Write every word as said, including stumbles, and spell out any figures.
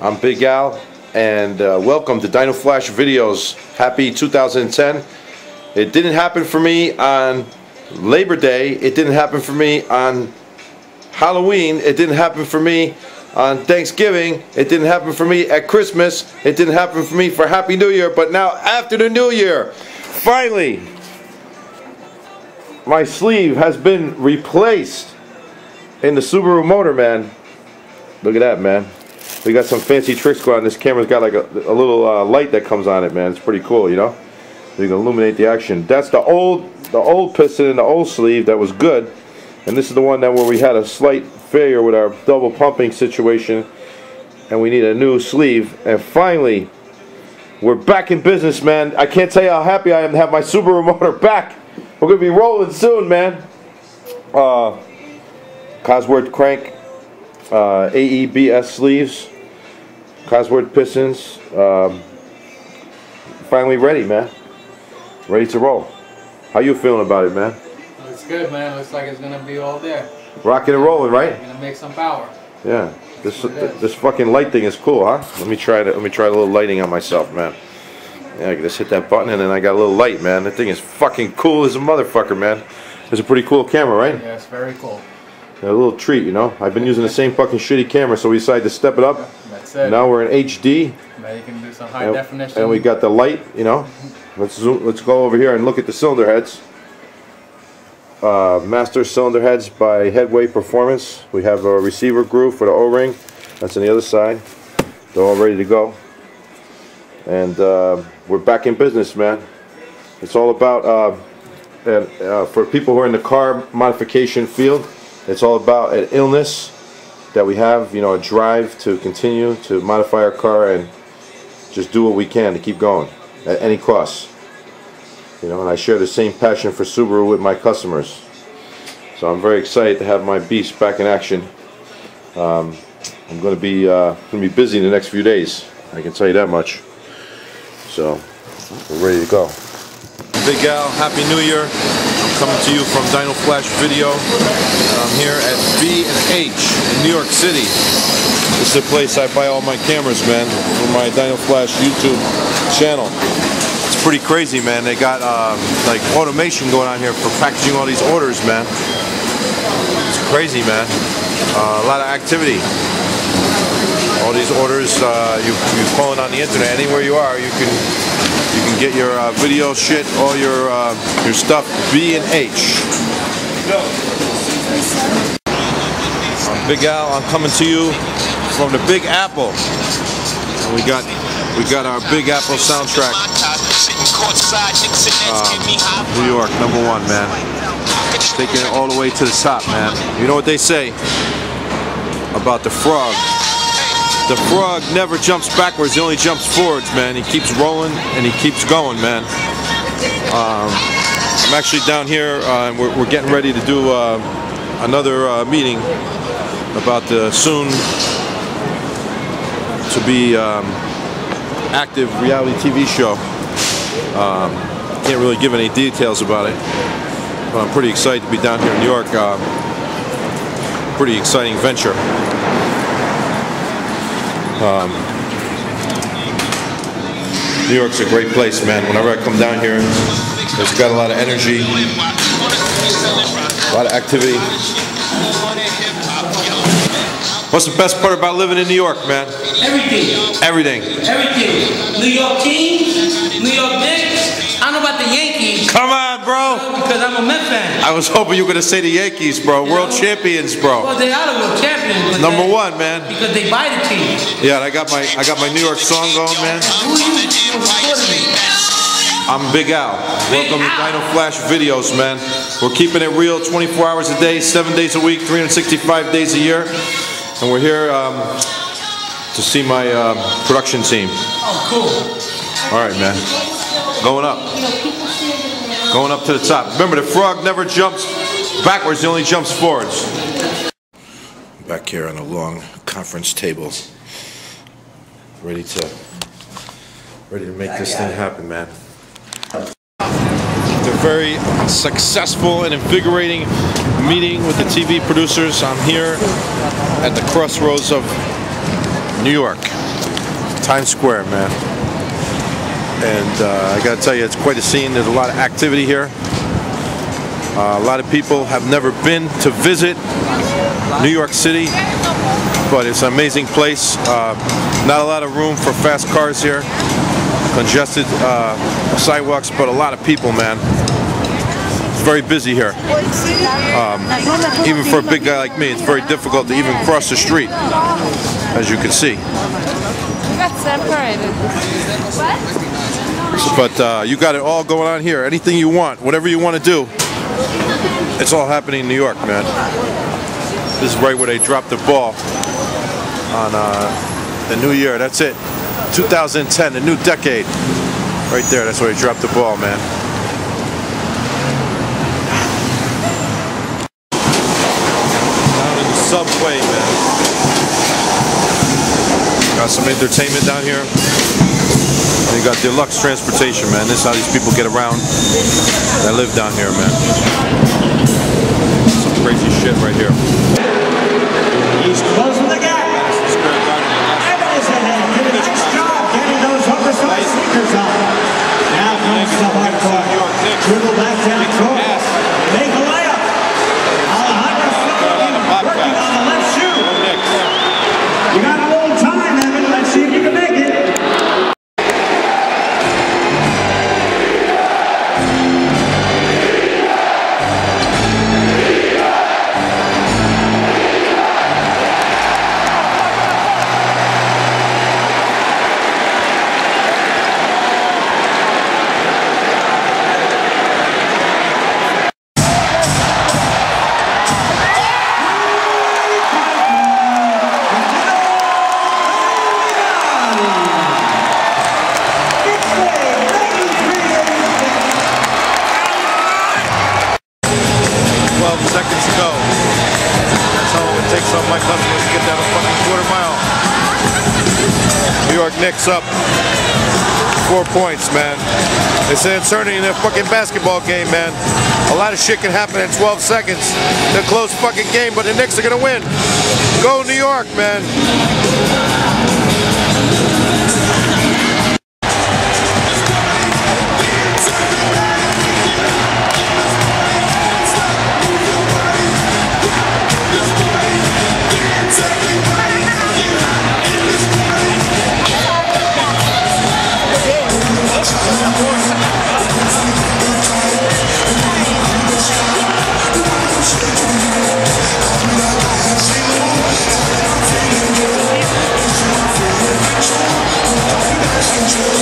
I'm Big Al, and uh, welcome to Dynoflash videos. Happy two thousand ten. It didn't happen for me on Labor Day. It didn't happen for me on Halloween. It didn't happen for me on Thanksgiving. It didn't happen for me at Christmas. It didn't happen for me for Happy New Year. But now after the New Year, finally, my sleeve has been replaced in the Subaru Motor Man. Look at that, man. We got some fancy tricks going on. This camera's got like a, a little uh, light that comes on it, man. It's pretty cool, you know. You can illuminate the action. That's the old, the old piston and the old sleeve that was good, and this is the one that where we had a slight failure with our double pumping situation, and we need a new sleeve. And finally, we're back in business, man. I can't tell you how happy I am to have my Subaru motor back. We're gonna be rolling soon, man. Uh, Cosworth crank, uh, A E B S sleeves, Cosworth pistons. Um, finally ready, man. Ready to roll. How you feeling about it, man? It's good, man. Looks like it's gonna be all there. Rocking and rolling, right? Gonna make some power. Yeah. This th this fucking light thing is cool, huh? Let me try to let me try a little lighting on myself, man. Yeah, I just hit that button and then I got a little light, man. That thing is fucking cool as a motherfucker, man. It's a pretty cool camera, right? Yeah, it's very cool. Yeah, a little treat, you know. I've been using the same fucking shitty camera, so we decided to step it up. That's it. Now we're in H D. Now you can do some high and, definition. And we got the light, you know. Let's zoom, let's go over here and look at the cylinder heads. Uh, master cylinder heads by Headway Performance. We have a receiver groove for the O-ring. That's on the other side. They're all ready to go. And uh, we're back in business, man. It's all about, uh, and, uh, for people who are in the car modification field, it's all about an illness that we have, you know, a drive to continue to modify our car and just do what we can to keep going at any cost, you know. And I share the same passion for Subaru with my customers, so I'm very excited to have my beast back in action. Um, I'm going to be uh, going to be busy in the next few days. I can tell you that much. So we're ready to go. Big Al, Happy New Year! I'm coming to you from Dynoflash Video. I'm here at B and H in New York City. This is a place I buy all my cameras, man, for my Dynoflash YouTube channel. It's pretty crazy, man. They got uh, like automation going on here for packaging all these orders, man. It's crazy, man. Uh, a lot of activity. All these orders, uh, you, you're calling on the internet. Anywhere you are, you can you can get your uh, video shit, all your uh, your stuff. B and H. I'm Big Al. I'm coming to you from the Big Apple. And we got we got our Big Apple soundtrack. Uh, New York, number one, man. Taking it all the way to the top, man. You know what they say about the frog? The frog never jumps backwards, he only jumps forwards, man. He keeps rolling and he keeps going, man. Um, I'm actually down here, uh, and we're, we're getting ready to do uh, another uh, meeting about the soon to be um, active reality T V show. Um, can't really give any details about it, but I'm pretty excited to be down here in New York. Uh, pretty exciting venture. Um, New York's a great place, man. Whenever I come down here, it's got a lot of energy, a lot of activity. What's the best part about living in New York, man? Everything. Everything. Everything. New York Kings, New York Knicks. I don't know about the Yankees. Come on, bro. Because I'm a Mets fan. I was hoping you were going to say the Yankees, bro. World champions, bro. Well, they are the world champions. Number one, man. Because they buy the team. Yeah, I got my I got my New York song going, man. Who you supporting? I'm Big Al. Welcome to Dynoflash Videos, man. We're keeping it real twenty-four hours a day, seven days a week, three hundred sixty-five days a year. And we're here um, to see my uh, production team. Oh, cool. All right, man. Going up. Going up to the top. Remember, the frog never jumps backwards, he only jumps forwards. Back here on a long conference table, ready to ready to make this thing happen, man. They're very successful and invigorating meeting with the T V producers. I'm here at the crossroads of New York. Times Square, man. And uh, I gotta tell you, it's quite a scene. There's a lot of activity here. Uh, a lot of people have never been to visit New York City, but it's an amazing place. Uh, not a lot of room for fast cars here. Congested uh, sidewalks, but a lot of people, man. It's very busy here. Um, even for a big guy like me, it's very difficult to even cross the street, as you can see. But uh, you got it all going on here. Anything you want, whatever you want to do, it's all happening in New York, man. This is right where they dropped the ball on uh, the new year. That's it. two thousand ten, the new decade. Right there, that's where they dropped the ball, man. Down in the subway, man. Got some entertainment down here. They got deluxe transportation, man. This is how these people get around that live down here, man. Some crazy shit right here. He's closing the gap. Evans ahead. Nice job getting those oversized sneakers on. Now comes the hard part. To the left down court. Make a layup. Alejandro Subaru working on the left shoe. You got a little time, Evan. Let's see if you can make it. twelve seconds to go. That's how it takes on my customers to get that a fucking quarter mile. New York Knicks up four points, man. It's an eternity in their fucking basketball game, man. A lot of shit can happen in twelve seconds. They're close fucking game, but the Knicks are gonna win. Go New York, man. Thank you.